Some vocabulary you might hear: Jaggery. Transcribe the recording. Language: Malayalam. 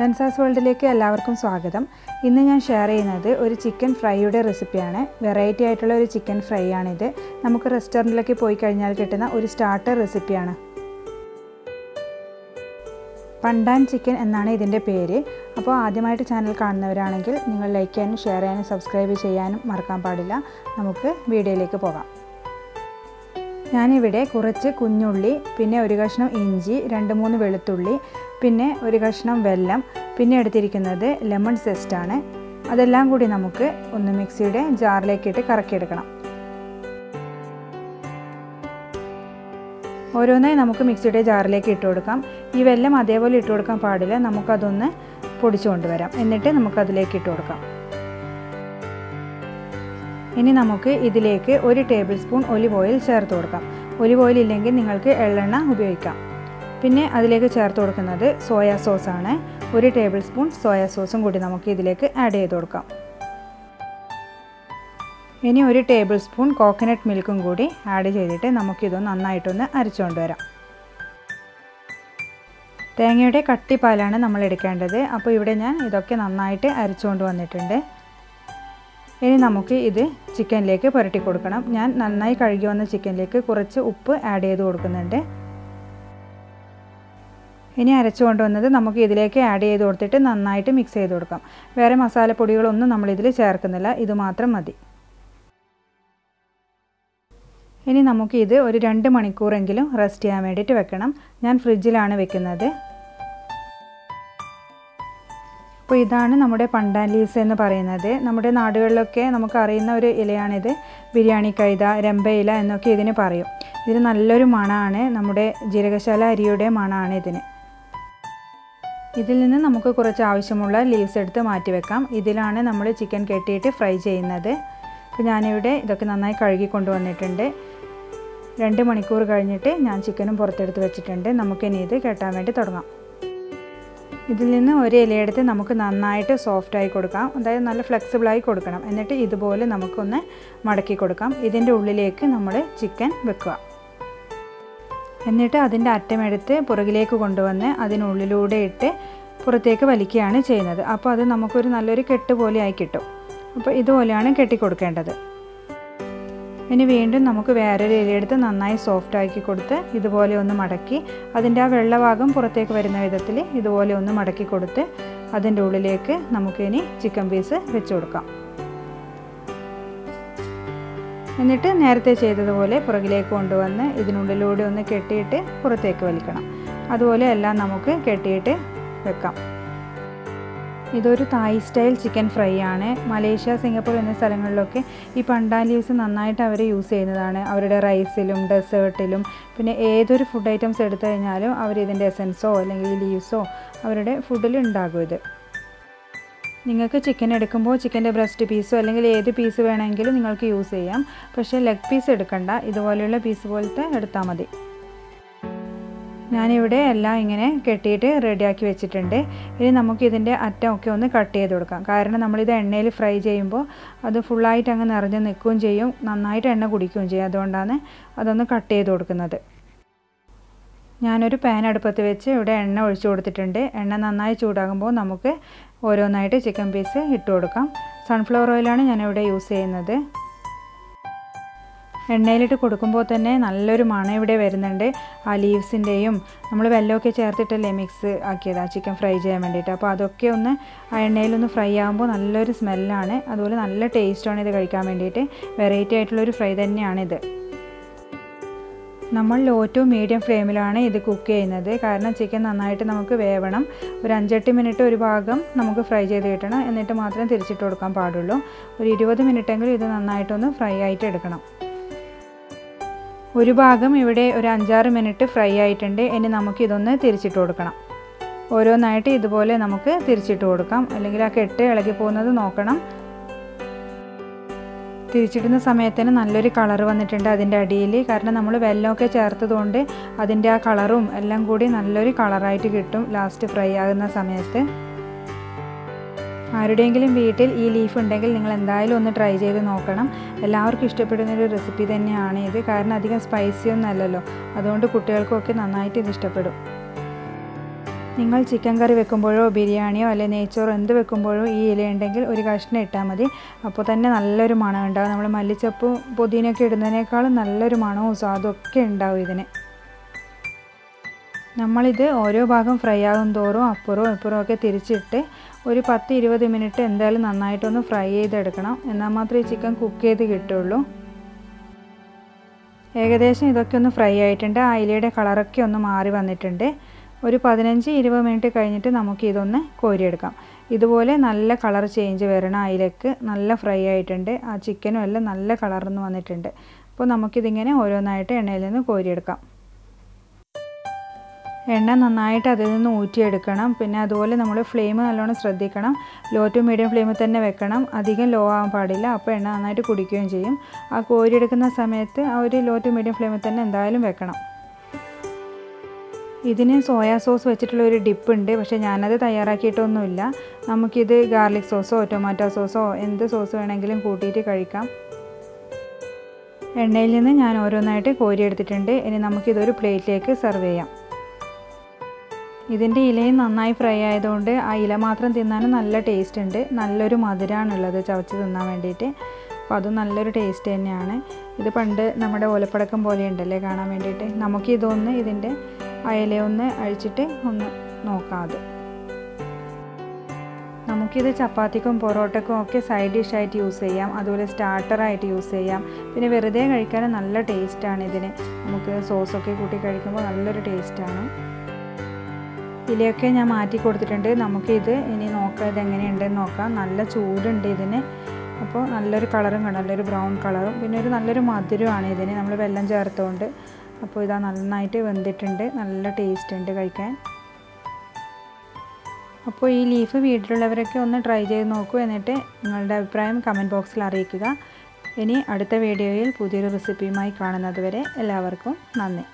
റൻസാസ്വോൾഡിലേക്ക് എല്ലാവർക്കും സ്വാഗതം. ഇന്ന് ഞാൻ ഷെയർ ചെയ്യുന്നത് ഒരു ചിക്കൻ ഫ്രൈയുടെ റെസിപ്പിയാണ്. വെറൈറ്റി ആയിട്ടുള്ള ഒരു ചിക്കൻ ഫ്രൈ ആണിത്. നമുക്ക് റെസ്റ്റോറൻറ്റിലൊക്കെ പോയി കഴിഞ്ഞാൽ കിട്ടുന്ന ഒരു സ്റ്റാർട്ടർ റെസിപ്പിയാണ്. പണ്ടാൻ ചിക്കൻ എന്നാണ് ഇതിൻ്റെ പേര്. അപ്പോൾ ആദ്യമായിട്ട് ചാനൽ കാണുന്നവരാണെങ്കിൽ നിങ്ങൾ ലൈക്ക് ചെയ്യാനും ഷെയർ ചെയ്യാനും സബ്സ്ക്രൈബ് ചെയ്യാനും മറക്കാൻ പാടില്ല. നമുക്ക് വീഡിയോയിലേക്ക് പോകാം. ഞാനിവിടെ കുറച്ച് കുഞ്ഞുള്ളി, പിന്നെ ഒരു കഷ്ണം ഇഞ്ചി, 2-3 വെളുത്തുള്ളി, പിന്നെ ഒരു കഷ്ണം വെല്ലം, പിന്നെ എടുത്തിരിക്കുന്നത് ലെമൺ സെസ്റ്റാണ്. അതെല്ലാം കൂടി നമുക്ക് ഒന്ന് മിക്സിയുടെ ജാറിലേക്കിട്ട് കറക്കിയെടുക്കണം. ഓരോന്നായി നമുക്ക് മിക്സിയുടെ ജാറിലേക്ക് ഇട്ട് കൊടുക്കാം. ഈ വെല്ലം അതേപോലെ ഇട്ട് കൊടുക്കാൻ പാടില്ല, നമുക്കതൊന്ന് പൊടിച്ചു കൊണ്ടുവരാം. എന്നിട്ട് നമുക്കതിലേക്ക് ഇട്ട് കൊടുക്കാം. ഇനി നമുക്ക് ഇതിലേക്ക് 1 ടേബിൾ സ്പൂൺ ഒലിവ് ഓയിൽ ചേർത്ത് കൊടുക്കാം. ഒലിവ് ഓയിൽ ഇല്ലെങ്കിൽ നിങ്ങൾക്ക് എള്ളെണ്ണ ഉപയോഗിക്കാം. പിന്നെ അതിലേക്ക് ചേർത്ത് കൊടുക്കുന്നത് സോയാ സോസാണ്. 1 ടേബിൾ സ്പൂൺ സോയാ സോസും കൂടി നമുക്ക് ഇതിലേക്ക് ആഡ് ചെയ്ത് കൊടുക്കാം. ഇനി 1 ടേബിൾ സ്പൂൺ കോക്കനട്ട് മിൽക്കും കൂടി ആഡ് ചെയ്തിട്ട് നമുക്കിത് നന്നായിട്ടൊന്ന് അരച്ചുകൊണ്ട് വരാം. തേങ്ങയുടെ കട്ടിപ്പാലാണ് നമ്മൾ എടുക്കേണ്ടത്. അപ്പോൾ ഇവിടെ ഞാൻ ഇതൊക്കെ നന്നായിട്ട് അരച്ചുകൊണ്ട് വന്നിട്ടുണ്ട്. ഇനി നമുക്ക് ഇത് ചിക്കനിലേക്ക് പുരട്ടി കൊടുക്കണം. ഞാൻ നന്നായി കഴുകി വന്ന ചിക്കനിലേക്ക് കുറച്ച് ഉപ്പ് ആഡ് ചെയ്ത് കൊടുക്കുന്നുണ്ട്. ഇനി അരച്ചു കൊണ്ടുവന്നത് നമുക്ക് ഇതിലേക്ക് ആഡ് ചെയ്ത് കൊടുത്തിട്ട് നന്നായിട്ട് മിക്സ് ചെയ്ത് കൊടുക്കാം. വേറെ മസാലപ്പൊടികളൊന്നും നമ്മളിതിൽ ചേർക്കുന്നില്ല, ഇത് മാത്രം മതി. ഇനി നമുക്ക് ഇത് ഒരു 2 മണിക്കൂറെങ്കിലും റെസ്റ്റ് ചെയ്യാൻ വേണ്ടിയിട്ട് വെക്കണം. ഞാൻ ഫ്രിഡ്ജിലാണ് വെക്കുന്നത്. അപ്പോൾ ഇതാണ് നമ്മുടെ പണ്ടാൻ ലീവ്സ് എന്ന് പറയുന്നത്. നമ്മുടെ നാടുകളിലൊക്കെ നമുക്ക് അറിയുന്ന ഒരു ഇലയാണിത്. ബിരിയാണി കൈത, രമ്പയില എന്നൊക്കെ ഇതിന് പറയും. ഇതിന് നല്ലൊരു മണമാണ്, നമ്മുടെ ജീരകശാല അരിയുടെ മണമാണ് ഇതിന്. ഇതിൽ നിന്ന് നമുക്ക് കുറച്ച് ആവശ്യമുള്ള ലീവ്സ് എടുത്ത് മാറ്റി വെക്കാം. ഇതിലാണ് നമ്മൾ ചിക്കൻ കെട്ടിയിട്ട് ഫ്രൈ ചെയ്യുന്നത്. അപ്പോൾ ഞാനിവിടെ ഇതൊക്കെ നന്നായി കഴുകി കൊണ്ടുവന്നിട്ടുണ്ട്. 2 മണിക്കൂർ കഴിഞ്ഞിട്ട് ഞാൻ ചിക്കനും പുറത്തെടുത്ത് വെച്ചിട്ടുണ്ട്. നമുക്കിനി ഇത് കെട്ടാൻ വേണ്ടി തുടങ്ങാം. ഇതിൽ നിന്ന് ഒരു ഇലയെടുത്ത് നമുക്ക് നന്നായിട്ട് സോഫ്റ്റായി കൊടുക്കാം. അതായത് നല്ല ഫ്ലെക്സിബിളായി കൊടുക്കണം. എന്നിട്ട് ഇതുപോലെ നമുക്കൊന്ന് മടക്കി കൊടുക്കാം. ഇതിൻ്റെ ഉള്ളിലേക്ക് നമ്മൾ ചിക്കൻ വെക്കുക. എന്നിട്ട് അതിൻ്റെ അറ്റമെടുത്ത് പുറകിലേക്ക് കൊണ്ടുവന്ന് അതിനുള്ളിലൂടെ ഇട്ട് പുറത്തേക്ക് വലിക്കുകയാണ് ചെയ്യുന്നത്. അപ്പോൾ അത് നമുക്കൊരു നല്ലൊരു കെട്ട് പോലെയായി കിട്ടും. അപ്പോൾ ഇതുപോലെയാണ് കെട്ടിക്കൊടുക്കേണ്ടത്. ഇനി വീണ്ടും നമുക്ക് വേറൊരു ഇലയെടുത്ത് നന്നായി സോഫ്റ്റാക്കി കൊടുത്ത് ഇതുപോലെ ഒന്ന് മടക്കി അതിൻ്റെ ആ വെള്ളഭാഗം പുറത്തേക്ക് വരുന്ന വിധത്തിൽ ഇതുപോലെ ഒന്ന് മടക്കി കൊടുത്ത് അതിൻ്റെ ഉള്ളിലേക്ക് നമുക്കിനി ചിക്കൻ പീസ് വെച്ച് കൊടുക്കാം. എന്നിട്ട് നേരത്തെ ചെയ്തതുപോലെ പുറകിലേക്ക് കൊണ്ടുവന്ന് ഇതിനുള്ളിലൂടെ ഒന്ന് കെട്ടിയിട്ട് പുറത്തേക്ക് വലിക്കണം. അതുപോലെ എല്ലാം നമുക്ക് കെട്ടിയിട്ട് വെക്കാം. ഇതൊരു തായ് സ്റ്റൈൽ ചിക്കൻ ഫ്രൈ ആണ്. മലേഷ്യ, സിംഗപ്പൂർ എന്നീ സ്ഥലങ്ങളിലൊക്കെ ഈ പണ്ടാൻ ലീവ്സ് നന്നായിട്ട് അവർ യൂസ് ചെയ്യുന്നതാണ്. അവരുടെ റൈസിലും ഡെസേർട്ടിലും പിന്നെ ഏതൊരു ഫുഡ് ഐറ്റംസ് എടുത്തു കഴിഞ്ഞാലും അവരിതിൻ്റെ എസൻസോ അല്ലെങ്കിൽ ലീവ്സോ അവരുടെ ഫുഡിൽ ഉണ്ടാകും. ഇത് നിങ്ങൾക്ക് ചിക്കൻ എടുക്കുമ്പോൾ ചിക്കൻ്റെ ബ്രസ്റ്റ് പീസോ അല്ലെങ്കിൽ ഏത് പീസ് വേണമെങ്കിലും നിങ്ങൾക്ക് യൂസ് ചെയ്യാം. പക്ഷേ ലെഗ് പീസ് എടുക്കണ്ട, ഇതുപോലെയുള്ള പീസ് പോലത്തെ എടുത്താൽ മതി. ഞാനിവിടെ എല്ലാം ഇങ്ങനെ കെട്ടിയിട്ട് റെഡിയാക്കി വെച്ചിട്ടുണ്ട്. ഇനി നമുക്കിതിൻ്റെ അറ്റമൊക്കെ ഒന്ന് കട്ട് ചെയ്ത് കൊടുക്കാം. കാരണം നമ്മളിത് എണ്ണയിൽ ഫ്രൈ ചെയ്യുമ്പോൾ അത് ഫുള്ളായിട്ട് അങ്ങ് നിറഞ്ഞ് നിൽക്കുകയും ചെയ്യും, നന്നായിട്ട് എണ്ണ കുടിക്കുകയും ചെയ്യും. അതുകൊണ്ടാണ് അതൊന്ന് കട്ട് ചെയ്ത് കൊടുക്കുന്നത്. ഞാനൊരു പാൻ അടുപ്പത്ത് വെച്ച് ഇവിടെ എണ്ണ ഒഴിച്ചു കൊടുത്തിട്ടുണ്ട്. എണ്ണ നന്നായി ചൂടാകുമ്പോൾ നമുക്ക് ഓരോന്നായിട്ട് ചിക്കൻ പീസ് ഇട്ട് കൊടുക്കാം. സൺഫ്ലവർ ഓയിലാണ് ഞാനിവിടെ യൂസ് ചെയ്യുന്നത്. എണ്ണയിലിട്ട് കൊടുക്കുമ്പോൾ തന്നെ നല്ലൊരു മണം ഇവിടെ വരുന്നുണ്ട്, ആ ലീവ്സിൻ്റെയും. നമ്മൾ വെല്ലമൊക്കെ ചേർത്തിട്ടല്ലേ മിക്സ് ആക്കിയത് ആ ചിക്കൻ ഫ്രൈ ചെയ്യാൻ വേണ്ടിയിട്ട്. അപ്പോൾ അതൊക്കെ ഒന്ന് ആ എണ്ണയിലൊന്ന് ഫ്രൈ ആകുമ്പോൾ നല്ലൊരു സ്മെല്ലാണ്. അതുപോലെ നല്ല ടേസ്റ്റാണ് ഇത് കഴിക്കാൻ വേണ്ടിയിട്ട്. വെറൈറ്റി ആയിട്ടുള്ളൊരു ഫ്രൈ തന്നെയാണിത്. നമ്മൾ ലോ to മീഡിയം ഫ്ലെയിമിലാണ് ഇത് കുക്ക് ചെയ്യുന്നത്. കാരണം ചിക്കൻ നന്നായിട്ട് നമുക്ക് വേവണം. ഒരു 5-8 മിനിറ്റ് ഒരു ഭാഗം നമുക്ക് ഫ്രൈ ചെയ്ത് കിട്ടണം. എന്നിട്ട് മാത്രമേ തിരിച്ചിട്ട് കൊടുക്കാൻ പാടുള്ളൂ. ഒരു 20 മിനിറ്റെങ്കിലും ഇത് നന്നായിട്ടൊന്ന് ഫ്രൈ ആയിട്ട് എടുക്കണം. ഒരു ഭാഗം ഇവിടെ ഒരു 5-6 മിനിറ്റ് ഫ്രൈ ആയിട്ടുണ്ട്. ഇനി നമുക്കിതൊന്ന് തിരിച്ചിട്ട് കൊടുക്കണം. ഓരോന്നായിട്ട് ഇതുപോലെ നമുക്ക് തിരിച്ചിട്ട് കൊടുക്കാം. അല്ലെങ്കിൽ ആ കെട്ട് ഇളകി പോകുന്നത് നോക്കണം. തിരിച്ചിടുന്ന സമയത്തിന് നല്ലൊരു കളർ വന്നിട്ടുണ്ട് അതിൻ്റെ അടിയിൽ. കാരണം നമ്മൾ വെല്ലമൊക്കെ ചേർത്തതുകൊണ്ട് അതിൻ്റെ ആ കളറും എല്ലാം കൂടി നല്ലൊരു കളറായിട്ട് കിട്ടും ലാസ്റ്റ് ഫ്രൈ ആകുന്ന സമയത്ത്. ആരുടെയെങ്കിലും വീട്ടിൽ ഈ ലീഫ് ഉണ്ടെങ്കിൽ നിങ്ങൾ എന്തായാലും ഒന്ന് ട്രൈ ചെയ്ത് നോക്കണം. എല്ലാവർക്കും ഇഷ്ടപ്പെടുന്നൊരു റെസിപ്പി തന്നെയാണ് ഇത്. കാരണം അധികം സ്പൈസിയൊന്നും അല്ലല്ലോ, അതുകൊണ്ട് കുട്ടികൾക്കൊക്കെ നന്നായിട്ട് ഇത് ഇഷ്ടപ്പെടും. നിങ്ങൾ ചിക്കൻ കറി വെക്കുമ്പോഴോ ബിരിയാണിയോ അല്ലെങ്കിൽ നെയ്ച്ചോറോ എന്ത് വെക്കുമ്പോഴോ ഈ ഇലയുണ്ടെങ്കിൽ ഒരു കഷ്ണം ഇട്ടാൽ മതി. അപ്പോൾ തന്നെ നല്ലൊരു മണം ഉണ്ടാകും. നമ്മൾ മല്ലിച്ചപ്പും പുതിനയൊക്കെ ഇടുന്നതിനേക്കാളും നല്ലൊരു മണവും സ്വാദൊക്കെ ഉണ്ടാവും ഇതിന്. നമ്മളിത് ഓരോ ഭാഗം ഫ്രൈ ആകും തോറും അപ്പുറവും ഇപ്പുറവും ഒക്കെ തിരിച്ചിട്ട് ഒരു 10-20 മിനിറ്റ് എന്തായാലും നന്നായിട്ടൊന്ന് ഫ്രൈ ചെയ്തെടുക്കണം. എന്നാൽ മാത്രമേ ചിക്കൻ കുക്ക് ചെയ്ത് കിട്ടുള്ളൂ. ഏകദേശം ഇതൊക്കെ ഒന്ന് ഫ്രൈ ആയിട്ടുണ്ട്. ആ ഇലയുടെ കളറൊക്കെ ഒന്ന് മാറി വന്നിട്ടുണ്ട്. ഒരു 15-20 മിനിറ്റ് കഴിഞ്ഞിട്ട് നമുക്ക് ഇതൊന്ന് കോരിയെടുക്കാം. ഇതുപോലെ നല്ല കളർ ചേഞ്ച് വരണം. അതിലേക്ക് നല്ല ഫ്രൈ ആയിട്ടുണ്ട്. ആ ചിക്കനും എല്ലാം നല്ല കളർന്ന് വന്നിട്ടുണ്ട്. അപ്പോൾ നമുക്കിതിങ്ങനെ ഓരോന്നായിട്ട് എണ്ണയിൽ നിന്ന് കോരിയെടുക്കാം. എണ്ണ നന്നായിട്ട് അതിൽ നിന്ന് ഊറ്റിയെടുക്കണം. പിന്നെ അതുപോലെ നമ്മൾ ഫ്ലെയിം നല്ലോണം ശ്രദ്ധിക്കണം. ലോ ടു മീഡിയം ഫ്ലെയിമിൽ തന്നെ വെക്കണം. അധികം ലോ ആവാൻ പാടില്ല. അപ്പോൾ എണ്ണ നന്നായിട്ട് കുടിക്കുകയും ചെയ്യും. ആ കോരിയെടുക്കുന്ന സമയത്ത് ആ ഒരു ലോ ടു മീഡിയം ഫ്ലെയിമിൽ തന്നെ എന്തായാലും വെക്കണം. ഇതിന് സോയാ സോസ് വെച്ചിട്ടുള്ള ഒരു ഡിപ്പ് ഉണ്ട്. പക്ഷേ ഞാനത് തയ്യാറാക്കിയിട്ടൊന്നുമില്ല. നമുക്കിത് ഗാർലിക് സോസോ ടൊമാറ്റോ സോസോ എന്ത് സോസ് വേണമെങ്കിലും കൂട്ടിയിട്ട് കഴിക്കാം. എണ്ണയിൽ നിന്ന് ഞാൻ ഓരോന്നായിട്ട് കോരിയെടുത്തിട്ടുണ്ട്. ഇനി നമുക്കിതൊരു പ്ലേറ്റിലേക്ക് സെർവ് ചെയ്യാം. ഇതിൻ്റെ ഇലയും നന്നായി ഫ്രൈ ആയതുകൊണ്ട് ആ ഇല മാത്രം തിന്നാനും നല്ല ടേസ്റ്റ് ഉണ്ട്. നല്ലൊരു മധുരമാണുള്ളത് ചവച്ച് തിന്നാൻ വേണ്ടിയിട്ട്. അപ്പോൾ അത് നല്ലൊരു ടേസ്റ്റ് തന്നെയാണ്. ഇത് പണ്ട് നമ്മുടെ ഓലപ്പടക്കം പോലെ ഉണ്ടല്ലേ കാണാൻ വേണ്ടിയിട്ട്. നമുക്കിതൊന്ന് ഇതിൻ്റെ അയിലയൊന്ന് അഴിച്ചിട്ട് ഒന്ന് നോക്കാം. അത് നമുക്കിത് ചപ്പാത്തിക്കും പൊറോട്ടക്കും ഒക്കെ സൈഡ് ഡിഷായിട്ട് യൂസ് ചെയ്യാം. അതുപോലെ സ്റ്റാർട്ടറായിട്ട് യൂസ് ചെയ്യാം. പിന്നെ വെറുതെ കഴിക്കാൻ നല്ല ടേസ്റ്റാണ് ഇതിന്. നമുക്ക് സോസൊക്കെ കൂട്ടി കഴിക്കുമ്പോൾ നല്ലൊരു ടേസ്റ്റാണ്. ഇലയൊക്കെ ഞാൻ മാറ്റി കൊടുത്തിട്ടുണ്ട്. നമുക്കിത് ഇനി നോക്കാം ഇതെങ്ങനെയുണ്ടെന്ന് നോക്കാം. നല്ല ചൂടുണ്ട് ഇതിന്. അപ്പോൾ നല്ലൊരു കളറും കാണും, നല്ലൊരു ബ്രൗൺ കളറും. പിന്നെ ഒരു നല്ലൊരു മധുരമാണ് ഇതിന് നമ്മൾ വെള്ളം ചേർത്തുകൊണ്ട്. അപ്പോൾ ഇതാ നന്നായിട്ട് വെന്തിട്ടുണ്ട്. നല്ല ടേസ്റ്റ് ഉണ്ട് കഴിക്കാൻ. അപ്പോൾ ഈ ലീഫ് വീട്ടിലുള്ളവരൊക്കെ ഒന്ന് ട്രൈ ചെയ്ത് നോക്കൂ. എന്നിട്ട് നിങ്ങളുടെ അഭിപ്രായം കമൻറ്റ് ബോക്സിൽ അറിയിക്കുക. ഇനി അടുത്ത വീഡിയോയിൽ പുതിയൊരു റെസിപ്പിയുമായി കാണുന്നത് വരെ എല്ലാവർക്കും നന്ദി.